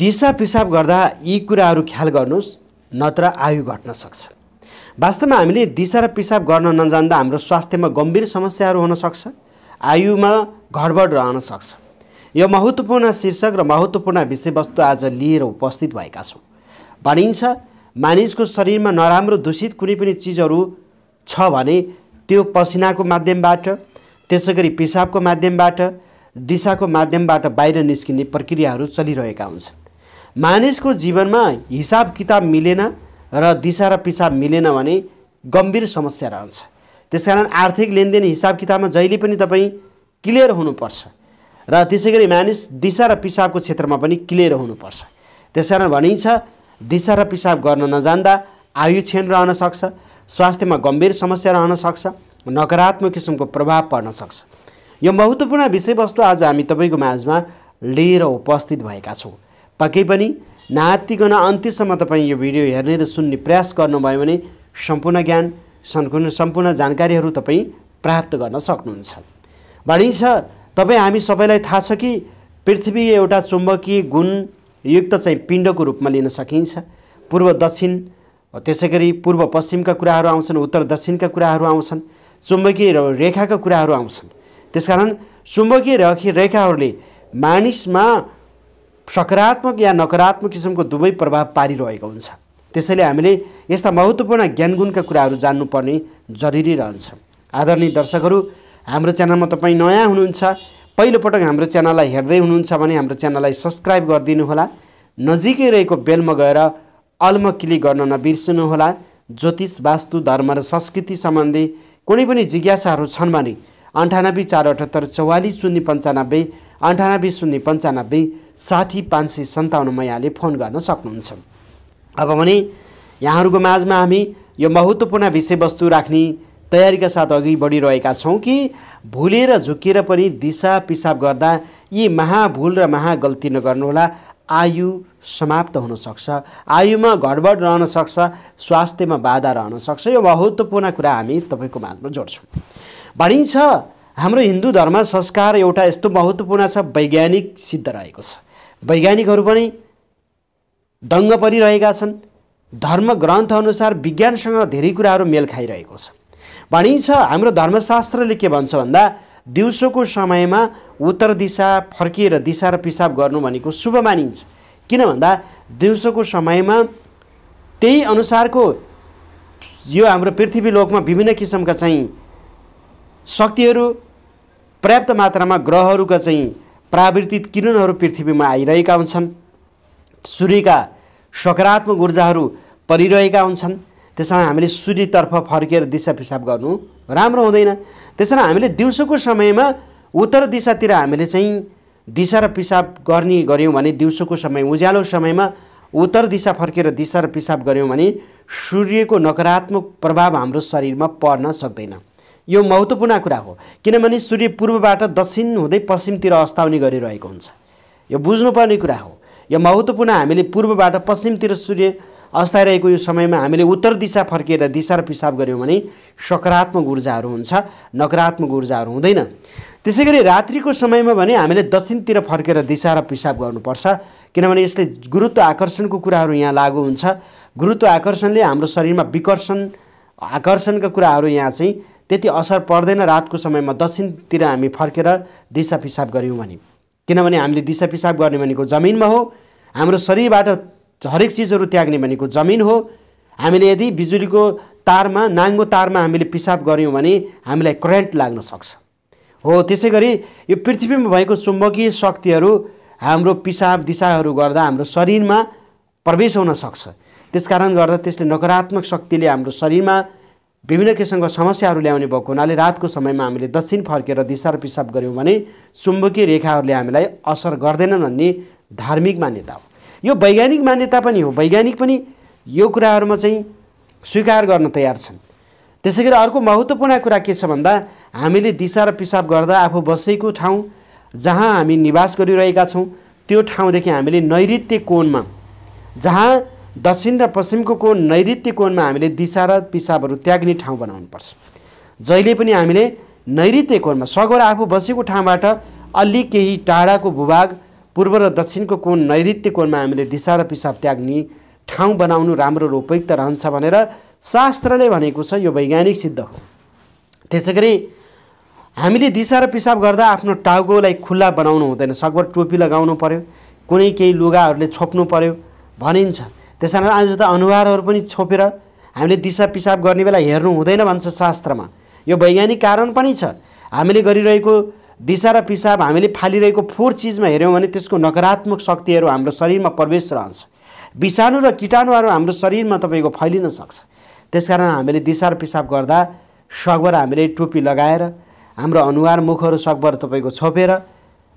दिशा पिसाब गर्दा यी कुराहरू ख्याल गर्नुस् नत्र आयु घट्न सक्छ। वास्तवमा हामीले दिशा र पिसाब गर्न नजान्दा हाम्रो स्वास्थ्यमा गम्भीर समस्याहरू हुन सक्छ, आयुमा गडबड रहन सक्छ। यो महत्त्वपूर्ण शीर्षक र महत्त्वपूर्ण विषयवस्तु आज लिएर उपस्थित भएका छौँ। भनिन्छ मानिसको शरीरमा नराम्रो दूषित कुनै पनि चीजहरू छ भने त्यो पसिनाको माध्यमबाट, त्यसैगरी पिसाबको माध्यमबाट, दिशाको माध्यमबाट बाहिर निस्किने प्रक्रियाहरू चलिरहेका हुन्छन्। मानिसको जीवनमा हिसाब किताब मिलेन र दिशा र पिसाब मिलेन भने गम्भीर समस्या रहन्छ। त्यसकारण आर्थिक लेनदेन हिसाब किताबमा जहिले पनि तपाईँ क्लियर हुनुपर्छ र त्यसैगरी मानिस दिशा र पिसाबको क्षेत्रमा पनि क्लियर हुनुपर्छ। त्यसकारण भनिन्छ दिशा र पिसाब गर्न नजान्दा आयु क्षीण रहन सक्छ, स्वास्थ्यमा गम्भीर समस्या रहन सक्छ, नकारात्मक किसिमको प्रभाव पर्न सक्छ। यो महत्त्वपूर्ण विषयवस्तु आज हामी तपाईँको माझमा लिएर उपस्थित भएका छौँ। पक्कै पनि नआत्तिकन अन्त्यसम्म तपाईँ यो भिडियो हेर्ने र सुन्ने प्रयास गर्नुभयो भने सम्पूर्ण ज्ञान सम्पूर्ण जानकारीहरू तपाईँ प्राप्त गर्न सक्नुहुन्छ। भनिन्छ तपाईँ हामी सबैलाई थाहा छ कि पृथ्वी एउटा चुम्बकीय गुणयुक्त चाहिँ पिण्डको रूपमा लिन सकिन्छ। पूर्व दक्षिण, त्यसैगरी पूर्व पश्चिमका कुराहरू आउँछन्, उत्तर दक्षिणका कुराहरू आउँछन्, चुम्बकीय रेखाका कुराहरू आउँछन्। त्यसकारण चुम्बकीय रेखाहरूले मानिसमा सकारात्मक या नकारात्मक किसिमको दुवै प्रभाव पारिरहेको हुन्छ। त्यसैले हामीले यस्ता महत्त्वपूर्ण ज्ञान गुणका कुराहरू जान्नुपर्ने जरुरी रहन्छ। आदरणीय दर्शकहरू, हाम्रो च्यानलमा तपाईँ नयाँ हुनुहुन्छ, पहिलोपटक हाम्रो च्यानललाई हेर्दै हुनुहुन्छ भने हाम्रो च्यानललाई सब्सक्राइब गरिदिनुहोला, नजिकै रहेको बेलमा गएर अलमा क्लिक गर्न नबिर्सनुहोला। ज्योतिष, वास्तु, धर्म र संस्कृति सम्बन्धी कुनै पनि जिज्ञासाहरू छन् भने 98 478 44 095, 98 095 60 557 यहाँले फोन गर्न सक्नुहुन्छ। अब भने यहाँहरूको माझमा हामी यो महत्त्वपूर्ण विषयवस्तु राख्ने तयारीका साथ अघि बढिरहेका छौँ कि भुलेर झुकेर पनि दिशा पिसाब गर्दा यी महाभूल र महागल्ती नगर्नुहोला। आयु समाप्त हुन सक्छ, आयुमा गडबड रहन सक्छ, स्वास्थ्यमा बाधा रहन सक्छ। यो महत्त्वपूर्ण कुरा हामी तपाईँको माझमा जोड्छौँ। भनिन्छ हाम्रो हिन्दू धर्म संस्कार एउटा यस्तो महत्त्वपूर्ण छ, वैज्ञानिक सिद्ध रहेको छ। वैज्ञानिकहरू पनि दङ्ग परिरहेका छन्। धर्म ग्रन्थअनुसार विज्ञानसँग धेरै कुराहरू मेल खाइरहेको छ। भनिन्छ हाम्रो धर्मशास्त्रले के भन्छ भन्दा दिउँसोको समयमा उत्तर दिशा फर्किएर दिशा र पिसाब गर्नु भनेको शुभ मानिन्छ। किन भन्दा दिउँसोको समयमा त्यही अनुसारको यो हाम्रो पृथ्वी लोकमा विभिन्न किसिमका चाहिँ शक्तिहरू, पर्याप्त मात्रामा ग्रहहरूका चाहिँ प्रावर्तित किरणहरू पृथ्वीमा आइरहेका हुन्छन्, सूर्यका सकारात्मक ऊर्जाहरू परिरहेका हुन्छन्। त्यसमा हामीले सूर्यतर्फ फर्केर दिशा पिसाब गर्नु राम्रो हुँदैन। त्यसमा हामीले दिउँसोको समयमा उत्तर दिशातिर हामीले चाहिँ दिशा र पिसाब गर्ने गऱ्यौँ भने, दिउँसोको समय उज्यालो समयमा उत्तर दिशा फर्केर दिशा र पिसाब गऱ्यौँ भने सूर्यको नकारात्मक प्रभाव हाम्रो शरीरमा पर्न सक्दैन। यो महत्त्वपूर्ण कुरा हो, किनभने सूर्य पूर्वबाट दक्षिण हुँदै पश्चिमतिर अस्ताउने गरिरहेको हुन्छ। यो बुझ्नुपर्ने कुरा हो। यो महत्त्वपूर्ण, हामीले पूर्वबाट पश्चिमतिर सूर्य अस्ताइरहेको यो समयमा हामीले उत्तर दिशा फर्किएर दिशा र पिसाब गऱ्यौँ भने सकारात्मक ऊर्जाहरू हुन्छ, नकारात्मक ऊर्जाहरू हुँदैन। त्यसै गरी रात्रिको समयमा भने हामीले दक्षिणतिर फर्केर दिशा र पिसाब गर्नुपर्छ, किनभने यसले गुरुत्व आकर्षणको कुराहरू यहाँ लागु हुन्छ। गुरुत्व आकर्षणले हाम्रो शरीरमा विकर्षण आकर्षणका कुराहरू यहाँ चाहिँ त्यति असर पर्दैन। रातको समयमा दक्षिणतिर हामी फर्केर दिशा पिसाब गऱ्यौँ भने, किनभने हामीले दिशा पिसाब गर्ने भनेको जमिनमा हो, हाम्रो शरीरबाट हरेक चिजहरू त्याग्ने भनेको जमिन हो। हामीले यदि बिजुलीको तारमा, नाङ्गो तारमा हामीले पिसाब गऱ्यौँ भने हामीलाई करेन्ट लाग्न सक्छ हो। त्यसै गरी यो पृथ्वीमा भएको चुम्बकीय शक्तिहरू हाम्रो पिसाब दिशाहरू गर्दा हाम्रो शरीरमा प्रवेश हुन सक्छ। त्यसकारण गर्दा त्यसले नकारात्मक शक्तिले हाम्रो शरीरमा विभिन्न किसिमका समस्याहरू ल्याउने भएको हुनाले रातको समयमा हामीले दक्षिण फर्केर दिशा र पिसाब गऱ्यौँ भने चुम्बकीय रेखाहरूले हामीलाई असर गर्दैनन् भन्ने धार्मिक मान्यता हो। यो वैज्ञानिक मान्यता पनि हो, वैज्ञानिक पनि यो कुराहरूमा चाहिँ स्वीकार गर्न तयार छन्। त्यसै गरी अर्को महत्त्वपूर्ण कुरा के छ भन्दा हामीले दिशा र पिसाब गर्दा आफू बसेको ठाउँ, जहाँ हामी निवास गरिरहेका छौँ, त्यो ठाउँदेखि हामीले नैऋत्य कोणमा, जहाँ दक्षिण र पश्चिमको कोण नैऋत्य कोणमा हामीले दिशा र पिसाबहरू त्याग्ने ठाउँ बनाउनुपर्छ। जहिले पनि हामीले नैऋत्य कोणमा सगोर आफू बसेको ठाउँबाट अलि केही टाढाको भूभाग पूर्व र दक्षिणको कोण नैऋत्य कोणमा हामीले दिशा र पिसाब त्याग्ने ठाउँ बनाउनु राम्रो र उपयुक्त रहन्छ भनेर शास्त्रले भनेको छ। यो वैज्ञानिक सिद्ध हो। त्यसैगरी हामीले दिशा र पिसाब गर्दा आफ्नो टाउकोलाई खुल्ला बनाउनु हुँदैन। सकभर टोपी लगाउनु पर्यो, कुनै केही लुगाहरूले छोप्नु पर्यो भनिन्छ। त्यसैले आज त अनुहारहरू पनि छोपेर हामीले दिशा पिसाब गर्ने बेला हेर्नु हुँदैन भन्छ शास्त्रमा। यो वैज्ञानिक कारण पनि छ। हामीले गरिरहेको दिशा र पिसाब, हामीले फालिरहेको फोहोर चिजमा हेर्यौँ भने त्यसको नकारात्मक शक्तिहरू हाम्रो शरीरमा प्रवेश रहन्छ। विषाणु र कीटाणुहरू हाम्रो शरीरमा तपाईको फैलिन सक्छ। त्यसकारण हामीले दिशा र पिसाब गर्दा सकभर हामीले टोपी लगाएर हाम्रो अनुहार मुखहरू सकभर तपाईको छोपेर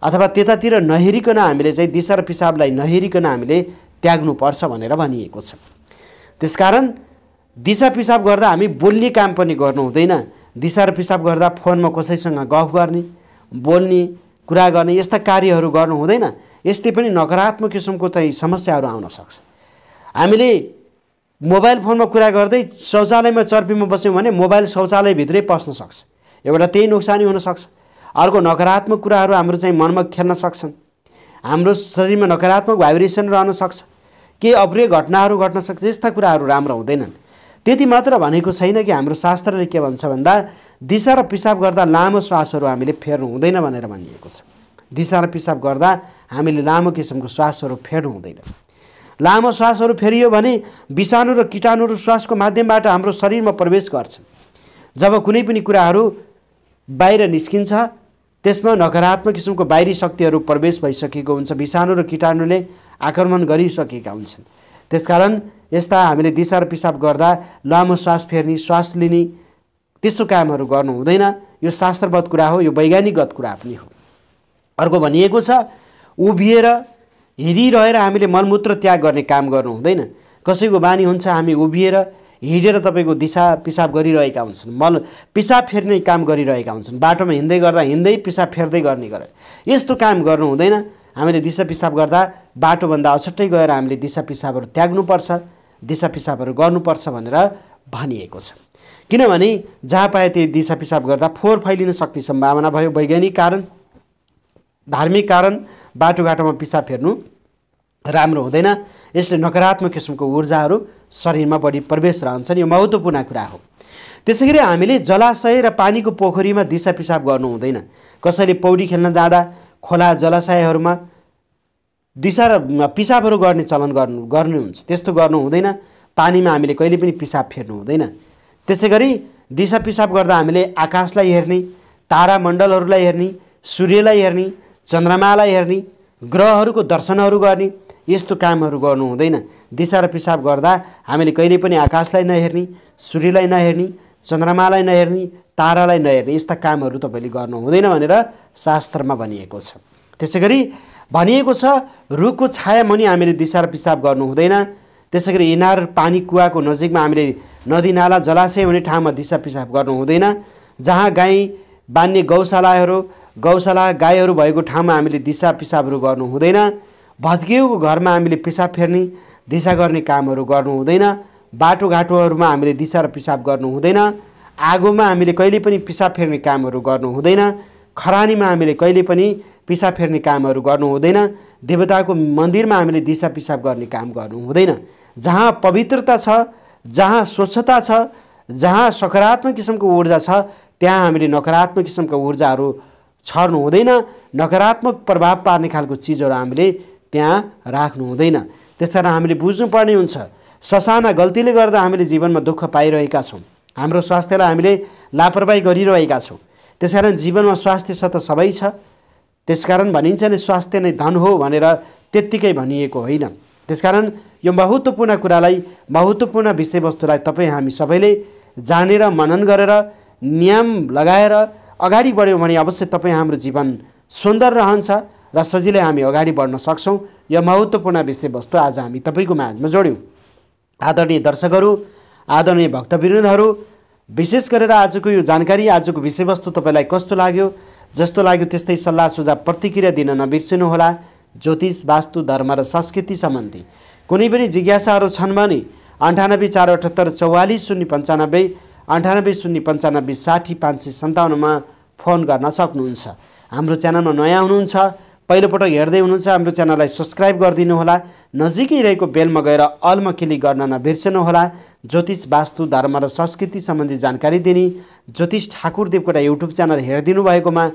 अथवा त्यतातिर नहेरिकन हामीले चाहिँ दिशा र पिसाबलाई नहेरिकन हामीले त्याग्नुपर्छ भनेर भनिएको छ। त्यसकारण दिशा पिसाब गर्दा हामी बोल्ने काम पनि गर्नु हुँदैन। दिशा र पिसाब गर्दा फोनमा कसैसँग गफ गर्ने, बोल्ने, कुरा गर्ने यस्ता कार्यहरू गर्नु हुँदैन। यस्तै पनि नकारात्मक किसिमको चाहिँ समस्याहरू आउन सक्छ। हामीले मोबाइल फोनमा कुरा गर्दै शौचालयमा चर्पीमा बस्यौँ भने मोबाइल शौचालयभित्रै पस्न सक्छ। एउटा त्यही नोक्सानी हुनसक्छ। अर्को नकारात्मक कुराहरू हाम्रो चाहिँ मनमा खेल्न सक्छन्। हाम्रो शरीरमा नकारात्मक भाइब्रेसन रहन सक्छ। केही अप्रिय घटनाहरू घट्न सक्छ। यस्ता कुराहरू राम्रो हुँदैनन्। त्यति मात्र भनेको छैन कि हाम्रो शास्त्रले के भन्छ भन्दा दिशा र पिसाब गर्दा लामो श्वासहरू हामीले फेर्नु हुँदैन भनेर भनिएको छ। दिशा र पिसाब गर्दा हामीले लामो किसिमको श्वासहरू फेर्नु हुँदैन। लामो श्वासहरू फेरियो भने विषाणु र कीटाणुहरू श्वासको माध्यमबाट हाम्रो शरीरमा प्रवेश गर्छन्। जब कुनै पनि कुराहरू बाहिर निस्किन्छ त्यसमा नकारात्मक किसिमको बाहिरी शक्तिहरू प्रवेश भइसकेको हुन्छ। विषाणु र कीटाणुले आक्रमण गरिसकेका हुन्छन्। त्यसकारण यस्ता हामीले दिशा र पिसाब गर्दा लामो श्वास फेर्ने, श्वास लिने त्यस्तो कामहरू गर्नु हुँदैन। यो शास्त्रगत कुरा हो, यो वैज्ञानिकगत कुरा पनि हो। अर्को भनिएको छ उभिएर हिँडिरहेर हामीले मलमूत्र त्याग गर्ने काम गर्नु हुँदैन। कसैको बानी हुन्छ हामी उभिएर हिँडेर तपाईको दिशा पिसाब गरिरहेका हुन्छन्, मल पिसाब फेर्ने काम गरिरहेका हुन्छन्। बाटोमा हिँड्दै गर्दा हिँड्दै पिसाब फेर्दै गर्ने यस्तो काम गर्नु हुँदैन। हामीले दिशा पिसाब गर्दा बाटोभन्दा अछट्टै गएर हामीले दिशा पिसाबहरू त्याग्नुपर्छ, दिशा पिसाबहरू गर्नुपर्छ भनेर भनिएको छ। किनभने जहाँ पाए त्यही दिशा पिसाब गर्दा फोहोर फैलिन सक्ने सम्भावना भयो। वैज्ञानिक कारण, धार्मिक कारण, बाटोघाटोमा पिसाब फेर्नु राम्रो हुँदैन। यसले नकारात्मक किसिमको ऊर्जाहरू शरीरमा बढी प्रवेश रहन्छन्। यो महत्त्वपूर्ण कुरा हो। त्यसैगरी हामीले जलाशय र पानीको पोखरीमा दिशा पिसाब गर्नु हुँदैन। कसैले पौडी खेल्न जाँदा खोला जलाशयहरूमा दिशा र पिसाबहरू गर्ने चलन गर्नुहुन्छ। त्यस्तो गर्नु हुँदैन। पानीमा हामीले कहिले पनि पिसाब फेर्नु हुँदैन। त्यसैगरी दिशा पिसाब गर्दा हामीले आकाशलाई हेर्ने, तारामण्डलहरूलाई हेर्ने, सूर्यलाई हेर्ने, चन्द्रमालाई हेर्ने, ग्रहहरूको दर्शनहरू गर्ने यस्तो कामहरू गर्नु हुँदैन। दिशा र पिसाब गर्दा हामीले कहिले पनि आकाशलाई नहेर्ने, सूर्यलाई नहेर्ने, चन्द्रमालाई नहेर्ने, तारालाई नहेर्ने यस्ता कामहरू तपाईँले गर्नु हुँदैन भनेर शास्त्रमा भनिएको छ। त्यसैगरी भनिएको छ रुखको छायामुनि हामीले दिशा र पिसाब गर्नु हुँदैन। त्यसैगरी इनार पानी कुवाको नजिकमा हामीले नदी नाला जलाशय हुने ठाउँमा दिशा पिसाब गर्नु हुँदैन। जहाँ गाई बान्ने गौशालाहरू, गौशाला गाईहरू भएको ठाउँमा हामीले दिशा पिसाबहरू गर्नु हुँदैन। भत्किएको घरमा हामीले पिसाब फेर्ने, दिशा गर्ने कामहरू गर्नु हुँदैन। बाटोघाटोहरूमा हामीले दिशा र पिसाब गर्नु हुँदैन। आगोमा हामीले कहिले पनि पिसाब फेर्ने कामहरू गर्नु हुँदैन। खरानीमा हामीले कहिले पनि पिसाब फेर्ने कामहरू गर्नु हुँदैन। देवताको मन्दिरमा हामीले दिशा पिसाब गर्ने काम गर्नु हुँदैन। जहाँ पवित्रता छ, जहाँ स्वच्छता छ, जहाँ सकारात्मक किसिमको ऊर्जा छ त्यहाँ हामीले नकारात्मक किसिमको ऊर्जाहरू छर्नु हुँदैन। नकारात्मक प्रभाव पार्ने खालको चिजहरू हामीले त्यहाँ राख्नु हुँदैन। त्यसकारण हामीले बुझ्नुपर्ने हुन्छ ससाना गल्तीले गर्दा हामीले जीवनमा दुःख पाइरहेका छौँ। हाम्रो स्वास्थ्यलाई हामीले लापरवाही गरिरहेका छौँ। त्यसकारण जीवनमा स्वास्थ्य छ त सबै छ। त्यसकारण भनिन्छ नि स्वास्थ्य नै धन हो भनेर त्यत्तिकै भनिएको होइन। त्यसकारण यो महत्त्वपूर्ण कुरालाई, महत्त्वपूर्ण विषयवस्तुलाई तपाईँ हामी सबैले जानेर मनन गरेर नियम लगाएर अगाडि बढ्यौँ भने अवश्य तपाईँ हाम्रो जीवन सुन्दर रहन्छ र सजिलै हामी अगाडि बढ्न सक्छौँ। यो महत्त्वपूर्ण विषयवस्तु आज हामी तपाईँको माझमा जोड्यौँ। आदरणीय दर्शकहरू, आदरणीय भक्तवृन्दहरू, विशेष गरेर आजको यो जानकारी, आजको विषयवस्तु तपाईँलाई कस्तो लाग्यो? जस्तो लाग्यो त्यस्तै सल्लाह सुझाव प्रतिक्रिया दिन नबिर्सिनुहोला। ज्योतिष, वास्तु, धर्म र संस्कृति सम्बन्धी कुनै पनि जिज्ञासाहरू छन् भने 98 478 44 095, 98 095 60 557 मा फोन गर्न सक्नुहुन्छ। हाम्रो च्यानलमा नयाँ हुनुहुन्छ पहिलोपटक हेर्दै हुनुहुन्छ हाम्रो च्यानललाई सब्स्क्राइब गरिदिनु होला। नजिकै रहेको बेलमा गएर अलमा क्लिक गर्न नबिर्सनु होला। ज्योतिष वास्तु धर्म र संस्कृति सम्बन्धी जानकारी दिने ज्योतिष ठाकुर देवकोटा युट्युब च्यानल हेर्दिनु भएकोमा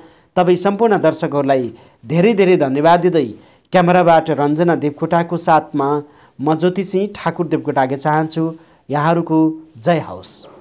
तपाई सम्पूर्ण दर्शकहरूलाई धेरै धेरै धन्यवाद दिदै क्यामेराबाट रञ्जना देवकोटाको साथमा म ज्योतिष ठाकुर देवकोटा आगे चाहन्छु। यहाँहरुको जय होस्।